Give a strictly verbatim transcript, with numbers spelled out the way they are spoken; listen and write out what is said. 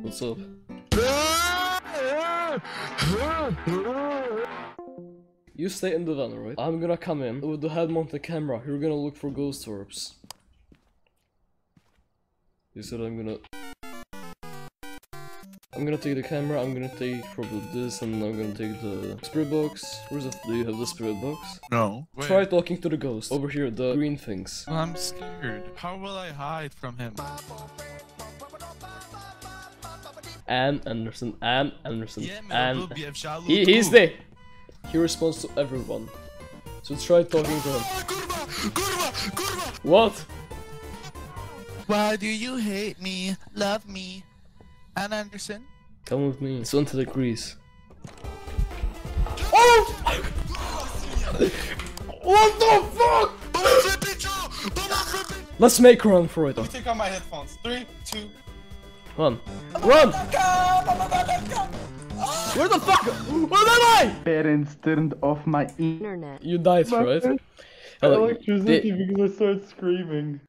What's up? You stay in the van, right? I'm gonna come in with the head mounted camera. You're gonna look for ghost orbs. You said I'm gonna... I'm gonna take the camera, I'm gonna take probably this, and I'm gonna take the spirit box. Where's the... Do you have the spirit box? No. Wait. Try talking to the ghost. Over here, the green things. I'm scared. How will I hide from him? Ann Anderson, Ann Anderson, yeah, Ann... He, he's there! He responds to everyone. So try talking to him. What? Why do you hate me? Love me. Ann Anderson? Come with me. It's onto the grease. Oh! What the fuck? Let's make a run for it. Let me take out my headphones. Three, two, run. Run! Where the fuck? Where am I? Parents turned off my internet. You died, right? Electricity because I started screaming.